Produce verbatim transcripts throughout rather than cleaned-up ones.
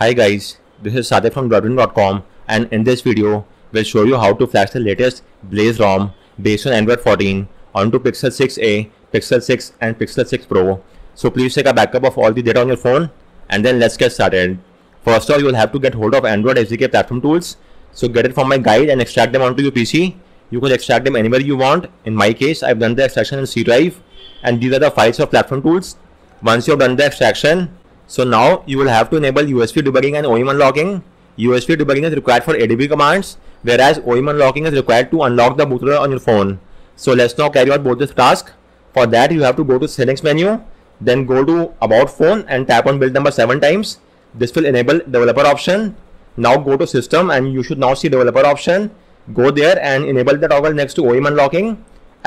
Hi guys, this is Sade from droidwin dot com, and in this video we'll show you how to flash the latest Blaze ROM based on Android fourteen onto Pixel six A, Pixel six and Pixel six Pro. So please take a backup of all the data on your phone, and then let's get started. First of all, you will have to get hold of Android S D K platform tools. So get it from my guide and extract them onto your P C. You can extract them anywhere you want. In my case, I've done the extraction in C drive, and these are the files of platform tools. Once you've done the extraction, so now you will have to enable U S B debugging and O E M unlocking. U S B debugging is required for A D B commands, whereas O E M unlocking is required to unlock the bootloader on your phone. So let's now carry out both this task. For that, you have to go to settings menu, then go to about phone and tap on build number seven times. This will enable developer option. Now go to system and you should now see developer option. Go there and enable the toggle next to O E M unlocking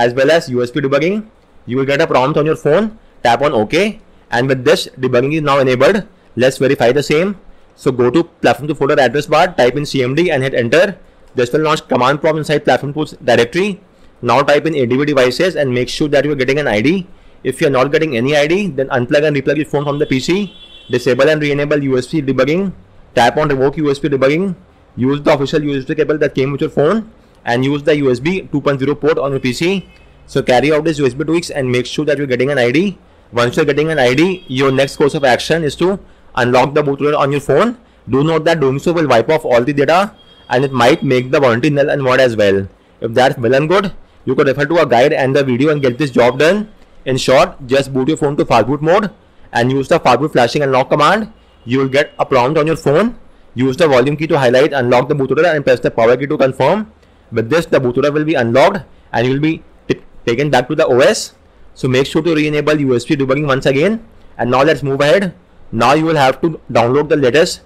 as well as U S B debugging. You will get a prompt on your phone. Tap on OK. And with this, debugging is now enabled. Let's verify the same. So go to platform to folder address bar, type in C M D and hit enter. This will launch command prompt inside platform tools directory. Now type in A D B devices and make sure that you are getting an I D. If you are not getting any I D, then unplug and replug your phone from the P C. Disable and re-enable U S B debugging. Tap on revoke U S B debugging. Use the official U S B cable that came with your phone and use the U S B two point oh port on your P C. So carry out these U S B tweaks and make sure that you are getting an I D. Once you are getting an I D, your next course of action is to unlock the bootloader on your phone. Do note that doing so will wipe off all the data and it might make the warranty null and void as well. If that's well and good, you could refer to our guide and the video and get this job done. In short, just boot your phone to fastboot mode and use the fastboot flashing unlock command. You will get a prompt on your phone. Use the volume key to highlight, unlock the bootloader and press the power key to confirm. With this, the bootloader will be unlocked and you will be taken back to the O S. So make sure to re-enable U S B debugging once again. And now let's move ahead. Now you will have to download the latest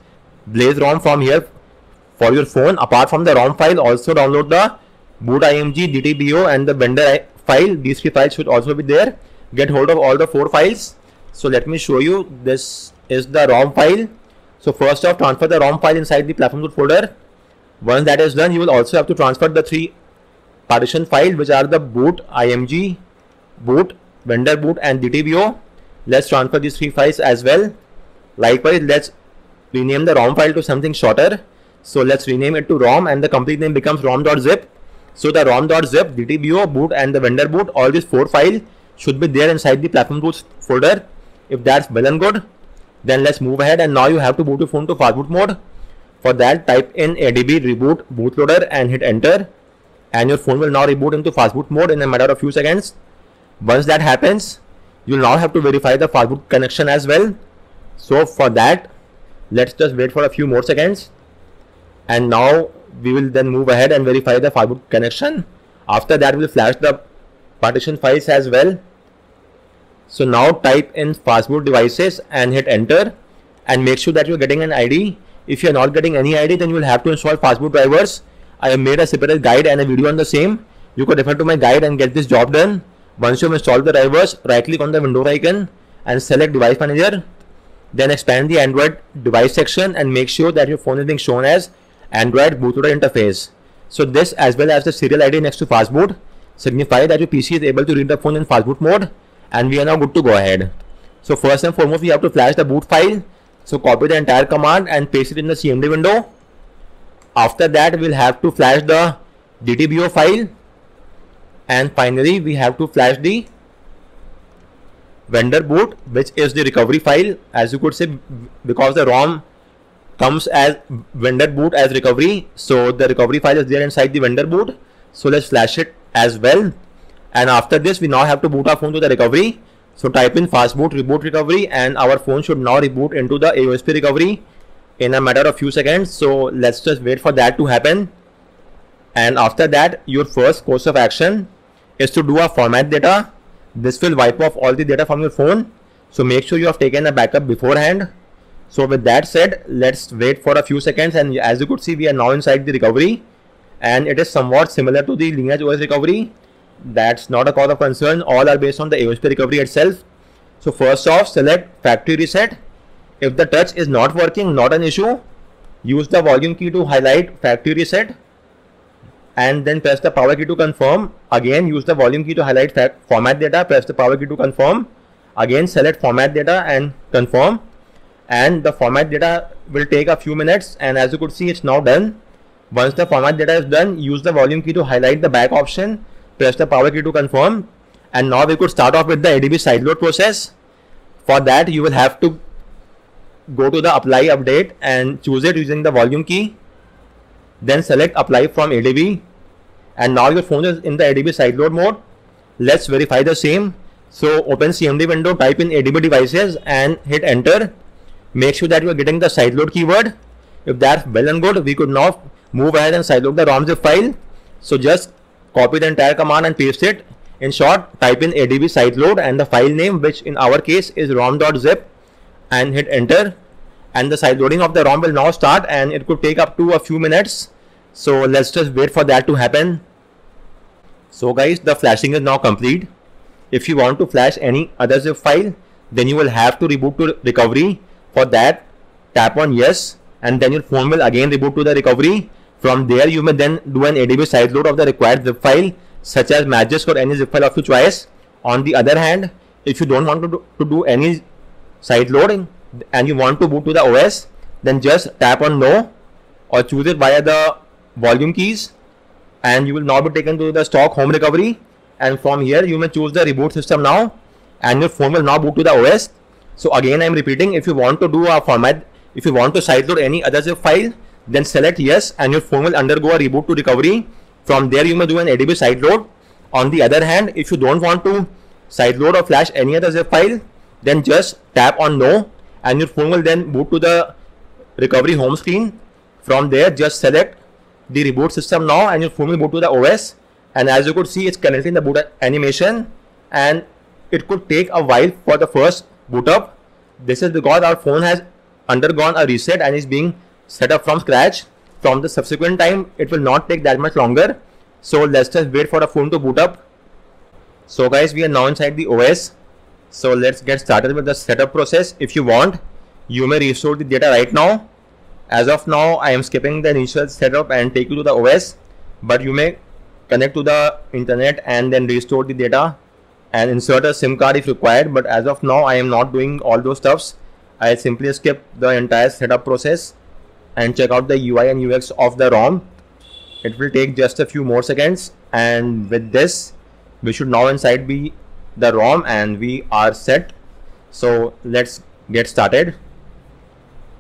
Blaze ROM from here for your phone. Apart from the ROM file, also download the boot I M G, D T B O and the vendor file. These three files should also be there. Get hold of all the four files. So let me show you. This is the ROM file. So first off, transfer the ROM file inside the platform folder. Once that is done, you will also have to transfer the three partition files, which are the boot I M G, boot, vendor boot and D T B O. Let's transfer these three files as well. Likewise, let's rename the ROM file to something shorter. So let's rename it to ROM and the complete name becomes rom.zip. So the rom.zip, D T B O, boot and the vendor boot, all these four files should be there inside the platform tools folder. If that's well and good, then let's move ahead. And now you have to boot your phone to fastboot mode. For that, type in A D B reboot bootloader and hit enter, and your phone will now reboot into fastboot mode in a matter of few seconds. Once that happens, you'll now have to verify the fastboot connection as well. So for that, let's just wait for a few more seconds, and now we will then move ahead and verify the fastboot connection. After that, we'll flash the partition files as well. So now type in fastboot devices and hit enter, and make sure that you're getting an I D. If you're not getting any I D, then you will have to install fastboot drivers. I have made a separate guide and a video on the same. You could refer to my guide and get this job done. Once you've installed the drivers, right click on the window icon and select device manager. Then expand the Android device section and make sure that your phone is being shown as Android bootloader interface. So this as well as the serial I D next to fastboot signify that your P C is able to read the phone in fastboot mode. And we are now good to go ahead. So first and foremost, we have to flash the boot file. So copy the entire command and paste it in the C M D window. After that, we'll have to flash the D T B O file. And finally, we have to flash the vendor boot, which is the recovery file, as you could say, because the ROM comes as vendor boot as recovery. So the recovery file is there inside the vendor boot. So let's flash it as well. And after this, we now have to boot our phone to the recovery. So type in fastboot reboot recovery and our phone should now reboot into the A O S P recovery in a matter of few seconds. So let's just wait for that to happen. And after that, your first course of action is to do a format data. This will wipe off all the data from your phone. So make sure you have taken a backup beforehand. So with that said, let's wait for a few seconds. And as you could see, we are now inside the recovery and it is somewhat similar to the Lineage O S recovery. That's not a cause of concern. All are based on the A O S P recovery itself. So first off, select factory reset. If the touch is not working, not an issue. Use the volume key to highlight factory reset and then press the power key to confirm. Again, use the volume key to highlight format data. Press the power key to confirm. Again, select format data and confirm. and the format data will take a few minutes, and as you could see, it's now done. Once the format data is done, use the volume key to highlight the back option, press the power key to confirm, and now we could start off with the A D B sideload process. For that, you will have to go to the apply update and choose it using the volume key. Then select apply from A D B, and now your phone is in the A D B sideload mode. Let's verify the same. So open C M D window, type in A D B devices and hit enter. Make sure that you are getting the sideload keyword. If that's well and good, we could now move ahead and sideload the ROM zip file. So just copy the entire command and paste it. In short, type in A D B sideload and the file name, which in our case is rom.zip, and hit enter. And the sideloading of the ROM will now start, and it could take up to a few minutes. So let's just wait for that to happen. So guys, the flashing is now complete. If you want to flash any other zip file, then you will have to reboot to recovery. For that, tap on yes, and then your phone will again reboot to the recovery. From there, you may then do an A D B sideload of the required zip file, such as Magisk or any zip file of your choice. On the other hand, if you don't want to do, to do any sideloading and you want to boot to the O S, then just tap on no or choose it via the volume keys, and you will now be taken to the stock home recovery, and from here you may choose the reboot system now, and your phone will now boot to the O S. So again, I am repeating, if you want to do a format, if you want to sideload any other zip file, then select yes, and your phone will undergo a reboot to recovery. From there, you may do an A D B sideload. On the other hand, if you don't want to sideload or flash any other zip file, then just tap on no, and your phone will then boot to the recovery home screen. From there, just select the reboot system now, and your phone will boot to the O S. And as you could see, it's currently in the boot animation, and it could take a while for the first boot up. This is because our phone has undergone a reset and is being set up from scratch. From the subsequent time, it will not take that much longer. So let's just wait for the phone to boot up. So guys, we are now inside the O S. So let's get started with the setup process. If you want, you may restore the data right now. As of now, I am skipping the initial setup and take you to the O S, but you may connect to the internet and then restore the data and insert a SIM card if required. But as of now, I am not doing all those stuffs. I'll simply skip the entire setup process and check out the U I and U X of the ROM. It will take just a few more seconds, and with this, we should now inside be the ROM and we are set. So let's get started.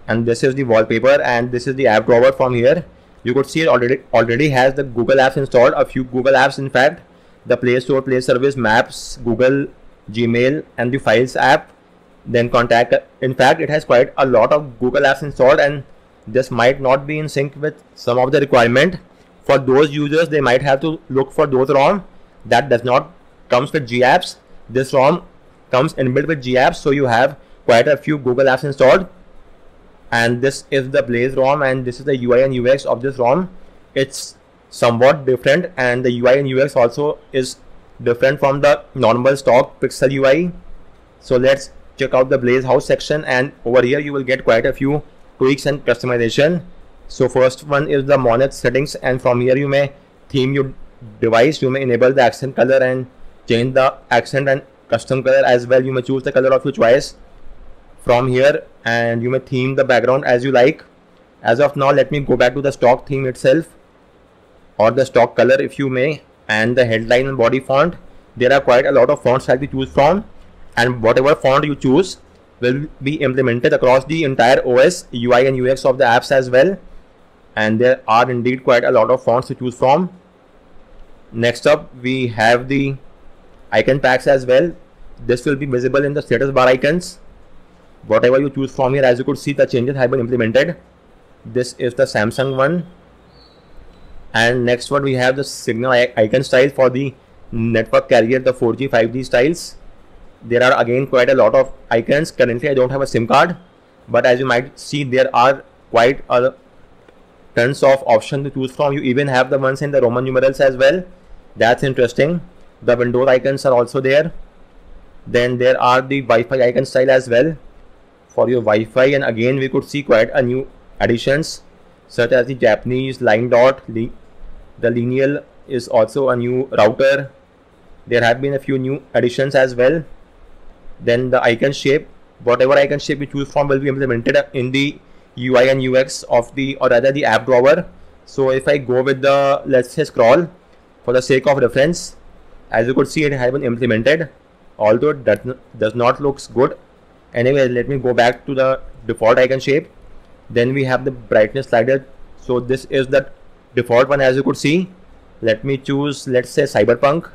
And this is the wallpaper, and this is the app drawer from here. You could see it already already has the Google apps installed, a few Google apps in fact, the Play Store, Play Service, Maps, Google, Gmail, and the Files app. Then Contact. In fact, it has quite a lot of Google apps installed, and this might not be in sync with some of the requirement. For those users, they might have to look for those ROM that does not comes with G apps. This ROM comes inbuilt with G apps, so you have quite a few Google apps installed. And this is the Blaze ROM, and this is the U I and U X of this ROM. It's somewhat different, and the U I and U X also is different from the normal stock Pixel U I. So let's check out the Blaze house section, and over here you will get quite a few tweaks and customization. So first one is the Monet settings, and from here you may theme your device. You may enable the accent color and change the accent and custom color as well. You may choose the color of your choice from here, and you may theme the background as you like. As of now, let me go back to the stock theme itself, or the stock color if you may, and the headline and body font. There are quite a lot of fonts that you choose from, and whatever font you choose will be implemented across the entire O S, U I and U X of the apps as well. And there are indeed quite a lot of fonts to choose from. Next up, we have the icon packs as well. This will be visible in the status bar icons. Whatever you choose from here, as you could see, the changes have been implemented. This is the Samsung one. And next one, we have the signal icon style for the network carrier, the four G, five G styles. There are again quite a lot of icons. Currently, I don't have a SIM card, but as you might see, there are quite a tons of options to choose from. You even have the ones in the Roman numerals as well. That's interesting. The Windows icons are also there. Then there are the Wi-Fi icon style as well for your Wi-Fi, and again we could see quite a new additions, such as the Japanese line dot. The lineal is also a new router. There have been a few new additions as well. Then the icon shape Whatever icon shape you choose from will be implemented in the U I and U X of the, or rather the app drawer. So if I go with the, let's say scroll for the sake of reference, as you could see it has been implemented, although that does not looks good. Anyway, let me go back to the default icon shape. Then we have the brightness slider. So this is the default one, as you could see. Let me choose, let's say cyberpunk,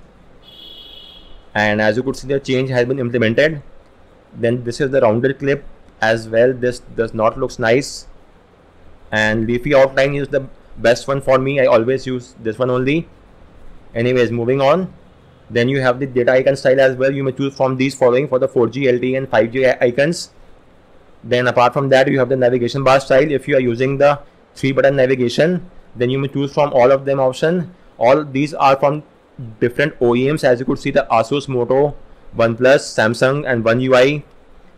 and as you could see the change has been implemented. Then this is the rounded clip as well. This does not look nice, and leafy outline is the best one for me. I always use this one only. Anyways, moving on. Then you have the data icon style as well. You may choose from these following for the four G L T E and five G icons. Then apart from that, you have the navigation bar style. If you are using the three button navigation, then you may choose from all of them option. All these are from different O E Ms, as you could see the Asus, Moto, OnePlus, Samsung and One U I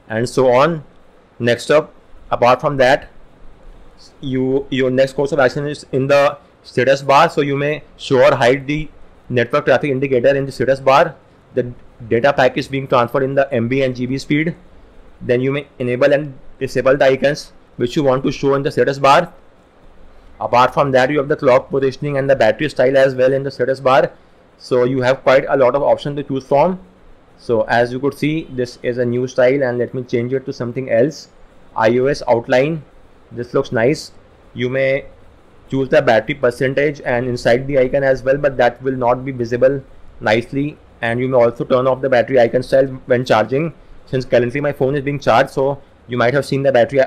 and so on. Next up, apart from that, you your next course of action is in the status bar. So you may show or hide the network traffic indicator in the status bar. The data pack is being transferred in the M B and G B speed. Then you may enable and disable the icons which you want to show in the status bar. Apart from that, you have the clock positioning and the battery style as well in the status bar. So you have quite a lot of options to choose from. So as you could see, this is a new style, and let me change it to something else. iOS outline. This looks nice. You may choose the battery percentage and inside the icon as well, but that will not be visible nicely. And you may also turn off the battery icon style when charging. Since currently my phone is being charged, so you might have seen the battery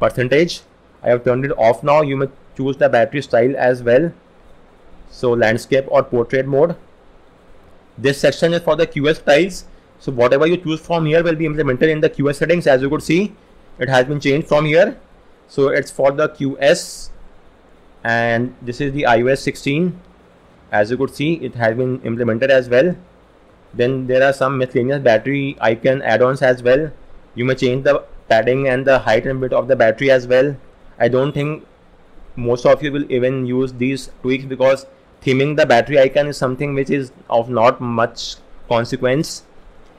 percentage. I have turned it off now. You may choose the battery style as well. So landscape or portrait mode. This section is for the Q S styles. So whatever you choose from here will be implemented in the Q S settings. As you could see, it has been changed from here. So it's for the Q S, and this is the i O S sixteen. As you could see, it has been implemented as well. Then there are some miscellaneous battery icon add-ons as well. You may change the padding and the height and width of the battery as well. I don't think most of you will even use these tweaks, because theming the battery icon is something which is of not much consequence.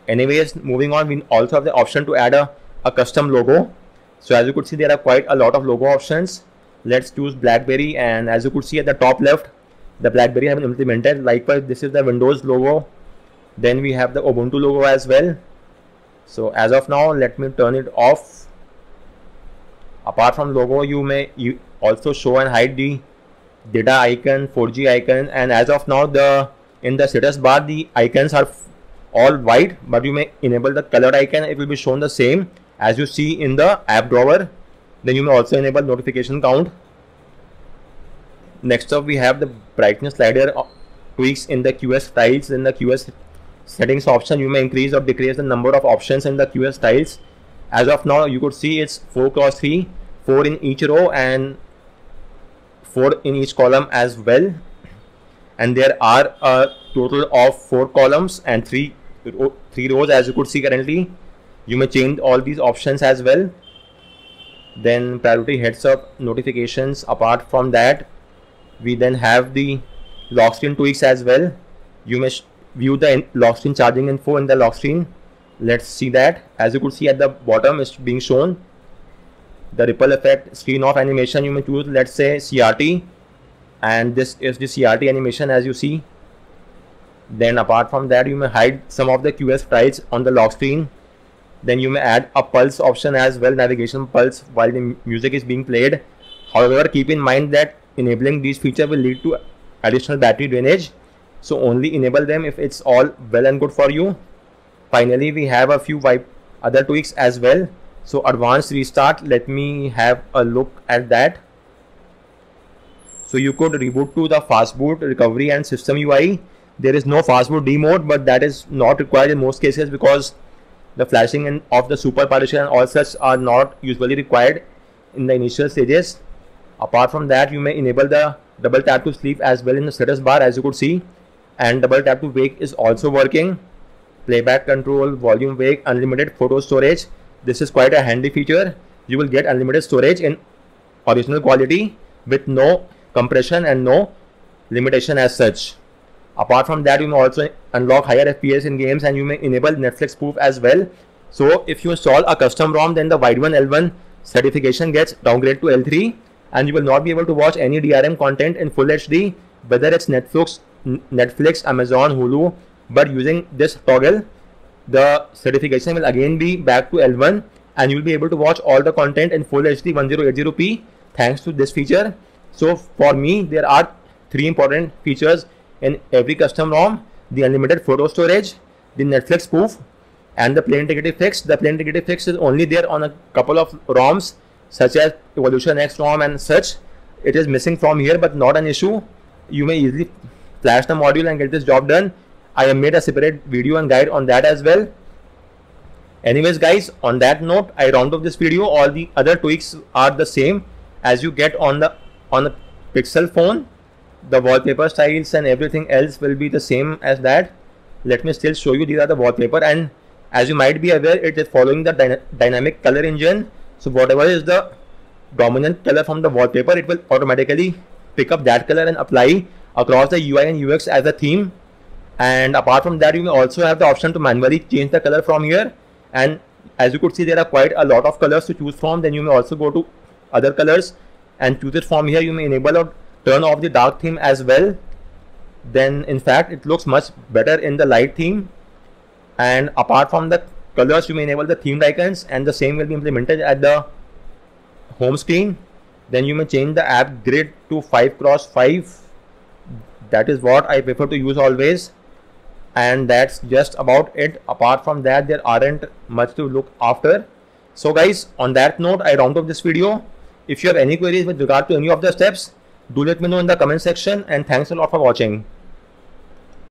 Anyways, moving on, we also have the option to add a, a custom logo. So as you could see, there are quite a lot of logo options. Let's choose BlackBerry, and as you could see at the top left, the BlackBerry have been implemented. Likewise, this is the Windows logo. Then we have the Ubuntu logo as well. So as of now, let me turn it off. Apart from logo, you may you also show and hide the data icon, four G icon, and as of now the in the status bar the icons are all white, but you may enable the color icon. It will be shown the same as you see in the app drawer. Then you may also enable notification count. Next up, we have the brightness slider tweaks in the Q S styles. In the Q S settings option, you may increase or decrease the number of options in the Q S styles. As of now, you could see it's four cross three, four in each row and four in each column as well, and there are a total of four columns and three three rows, as you could see currently. You may change all these options as well. Then priority, heads up, notifications. Apart from that, we then have the lock screen tweaks as well. You may view the lock screen charging info in the lock screen. Let's see that. As you could see at the bottom, it's being shown. The ripple effect, screen off animation, you may choose, let's say C R T, and this is the C R T animation as you see. Then apart from that, you may hide some of the Q S styles on the lock screen. Then you may add a pulse option as well, navigation pulse while the music is being played. However, keep in mind that enabling these features will lead to additional battery drainage. So only enable them if it's all well and good for you. Finally, we have a few other tweaks as well. So advanced restart, let me have a look at that. So you could reboot to the fastboot, recovery and system U I. There is no fastboot D mode, but that is not required in most cases, because the flashing and of the super partition and all such are not usually required in the initial stages. Apart from that, you may enable the double tap to sleep as well in the status bar, as you could see, and double tap to wake is also working. Playback control, volume wake, unlimited photo storage. This is quite a handy feature. You will get unlimited storage in original quality with no compression and no limitation as such. Apart from that, you may also unlock higher F P S in games, and you may enable Netflix spoof as well. So if you install a custom ROM, then the Widevine L one certification gets downgraded to L three, and you will not be able to watch any D R M content in full H D, whether it's Netflix, Netflix, Amazon, Hulu. But using this toggle, the certification will again be back to L one, and you will be able to watch all the content in full H D ten eighty p thanks to this feature. So for me, there are three important features in every custom ROM: the unlimited photo storage, the Netflix spoof, and the play integrity fix. The play integrity fix is only there on a couple of ROMs such as Evolution X ROM and such. It is missing from here, but not an issue. You may easily flash the module and get this job done. I have made a separate video and guide on that as well. Anyways guys, on that note, I round off this video. All the other tweaks are the same as you get on the on the Pixel phone. The wallpaper styles and everything else will be the same as that. Let me still show you. These are the wallpaper, and as you might be aware, it is following the dyna dynamic color engine. So whatever is the dominant color from the wallpaper, it will automatically pick up that color and apply across the U I and U X as a theme. And apart from that, you may also have the option to manually change the color from here. And as you could see, there are quite a lot of colors to choose from. Then you may also go to other colors and choose it from here. You may enable or turn off the dark theme as well. Then in fact, it looks much better in the light theme. And apart from the colors, you may enable the themed icons, and the same will be implemented at the home screen. Then you may change the app grid to five cross five. That is what I prefer to use always, and that's just about it. Apart from that, there aren't much to look after. So guys, on that note, I round off this video. If you have any queries with regard to any of the steps, do let me know in the comment section, and thanks a lot for watching.